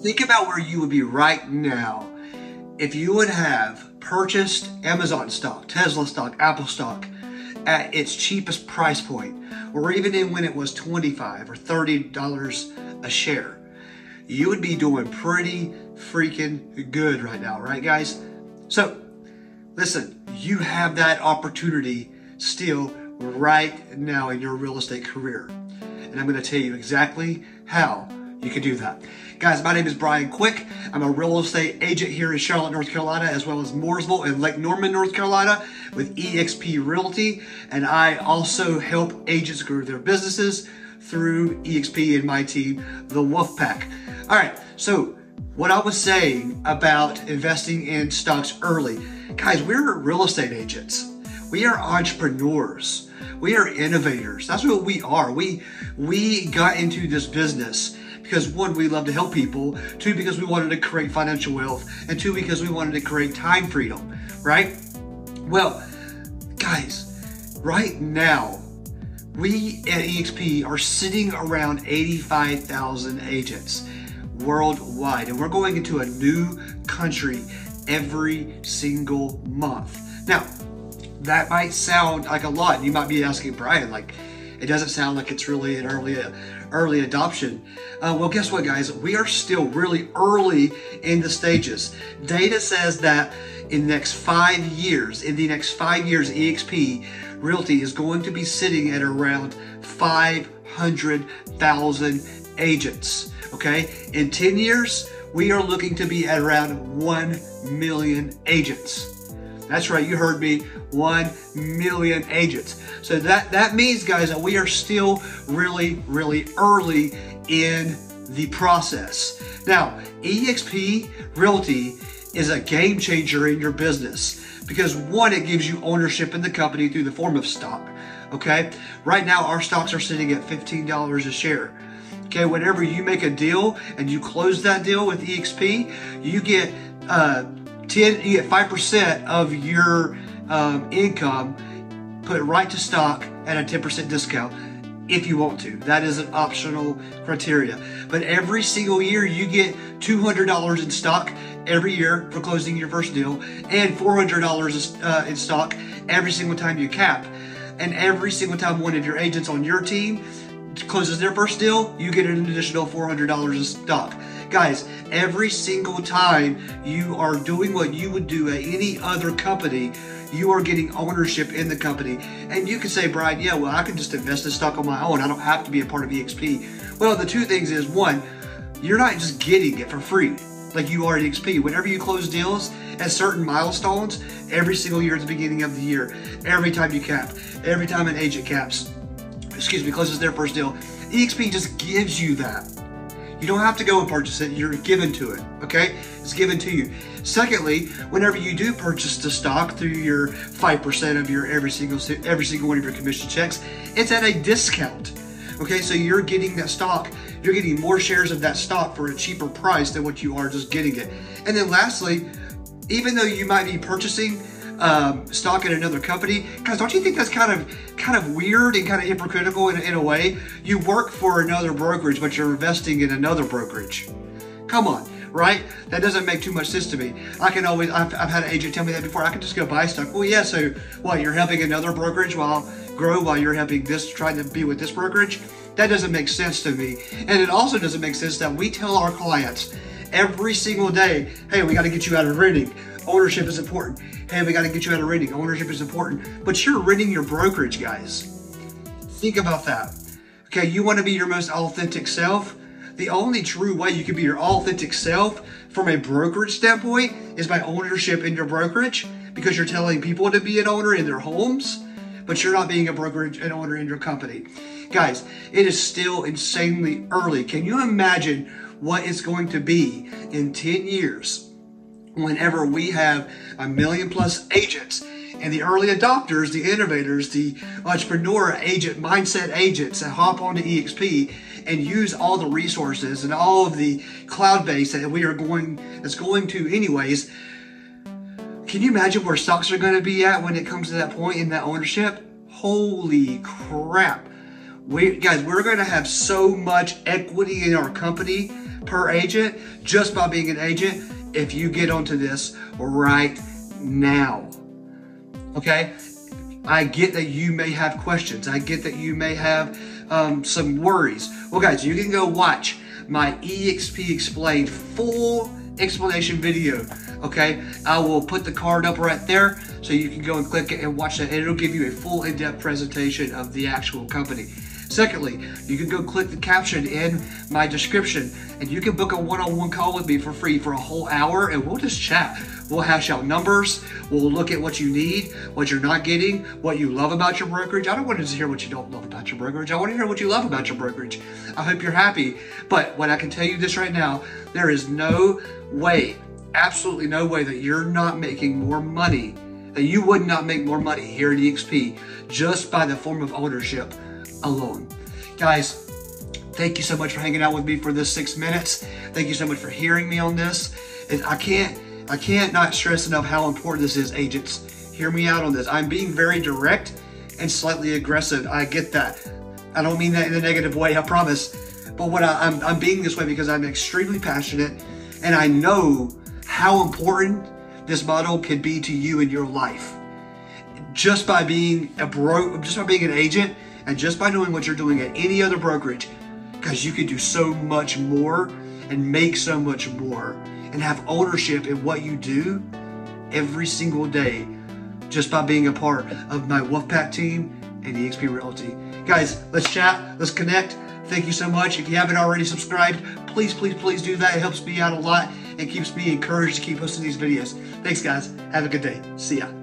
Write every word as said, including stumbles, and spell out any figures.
think about where you would be right now if you would have purchased Amazon stock, Tesla stock, Apple stock at its cheapest price point, or even in when it was twenty-five or thirty dollars a share. You would be doing pretty freaking good right now, right guys? So listen, you have that opportunity still right now in your real estate career. And I'm going to tell you exactly how you can do that. Guys, my name is Brian Quick. I'm a real estate agent here in Charlotte, North Carolina, as well as Mooresville and Lake Norman, North Carolina with E X P Realty. And I also help agents grow their businesses through E X P and my team, the Wolfpack. All right, so what I was saying about investing in stocks early, guys, we're real estate agents. We are entrepreneurs. We are innovators. That's what we are. We, we got into this business because one, we love to help people. Two, because we wanted to create financial wealth. And two, because we wanted to create time freedom, right? Well, guys, right now, we at E X P are sitting around eighty-five thousand agents worldwide, and we're going into a new country every single month. Now, that might sound like a lot, and you might be asking, Brian, like, it doesn't sound like it's really an early, early adoption. Uh, well, guess what, guys? We are still really early in the stages. Data says that in the next five years, in the next five years, E X P Realty is going to be sitting at around five hundred thousand agents, okay? In ten years, we are looking to be at around one million agents. That's right, you heard me, one million agents. So that, that means, guys, that we are still really, really early in the process. Now, E X P Realty is a game changer in your business because one, it gives you ownership in the company through the form of stock, okay? Right now, our stocks are sitting at fifteen dollars a share. Okay, whenever you make a deal and you close that deal with E X P, you get uh, ten, you get five percent of your um, income put right to stock at a ten percent discount if you want to. That is an optional criteria. But every single year you get two hundred dollars in stock every year for closing your first deal and four hundred dollars uh, in stock every single time you cap. And every single time one of your agents on your team closes their first deal, you get an additional four hundred dollars in stock. Guys, every single time you are doing what you would do at any other company, you are getting ownership in the company. And you can say, Brian, yeah, well, I can just invest in stock on my own. I don't have to be a part of E X P. Well, the two things is, one, you're not just getting it for free like you are at E X P. Whenever you close deals at certain milestones, every single year at the beginning of the year, every time you cap, every time an agent caps, excuse me, closes their first deal, E X P just gives you that. You don't have to go and purchase it, you're given to it, okay? It's given to you. Secondly, whenever you do purchase the stock through your five percent of your every single every single one of your commission checks, it's at a discount, okay? So you're getting that stock, you're getting more shares of that stock for a cheaper price than what you are just getting it. And then lastly, even though you might be purchasing um, stock in another company, guys, don't you think that's kind of kind of weird and kind of hypocritical in, in a way? You work for another brokerage, but you're investing in another brokerage. Come on, right? That doesn't make too much sense to me. I can always, I've, I've had an agent tell me that before, I can just go buy stock. Well, yeah, so while you're helping another brokerage while grow, while you're helping this, trying to be with this brokerage, that doesn't make sense to me. And it also doesn't make sense that we tell our clients every single day, hey, we got to get you out of renting. Ownership is important. Hey, we got to get you out of renting. Ownership is important. But you're renting your brokerage, guys. Think about that. Okay, you want to be your most authentic self? The only true way you can be your authentic self from a brokerage standpoint is by ownership in your brokerage, because you're telling people to be an owner in their homes, but you're not being a brokerage and owner in your company. Guys, it is still insanely early. Can you imagine what it's going to be in ten years? Whenever we have a million plus agents and the early adopters, the innovators, the entrepreneur agent, mindset agents that hop onto E X P and use all the resources and all of the cloud base that we are going, that's going to anyways, can you imagine where stocks are going to be at when it comes to that point in that ownership? Holy crap. We, guys, we're going to have so much equity in our company per agent just by being an agent if you get onto this right now. Okay? I get that you may have questions. I get that you may have um, some worries. Well, guys, you can go watch my E X P Explained full explanation video. Okay, I will put the card up right there so you can go and click it and watch that. It'll give you a full in-depth presentation of the actual company. Secondly, you can go click the caption in my description and you can book a one-on-one call with me for free for a whole hour, and we'll just chat. We'll hash out numbers. We'll look at what you need, what you're not getting, what you love about your brokerage. I don't want to just hear what you don't love about your brokerage. I want to hear what you love about your brokerage. I hope you're happy. But what I can tell you this right now, there is no way, absolutely no way that you're not making more money, that you would not make more money here at E X P just by the form of ownership alone. Guys, thank you so much for hanging out with me for this six minutes. Thank you so much for hearing me on this. And I can't, I can't not stress enough how important this is, agents. Hear me out on this. I'm being very direct and slightly aggressive. I get that. I don't mean that in a negative way, I promise. But what I, I'm, I'm being this way because I'm extremely passionate and I know how important this model could be to you in your life. Just by being a bro, just by being an agent, and just by doing what you're doing at any other brokerage, because you can do so much more and make so much more and have ownership in what you do every single day just by being a part of my Wolfpack team and E X P Realty. Guys, let's chat, let's connect. Thank you so much. If you haven't already subscribed, please, please, please do that. It helps me out a lot and keeps me encouraged to keep posting these videos. Thanks, guys. Have a good day. See ya.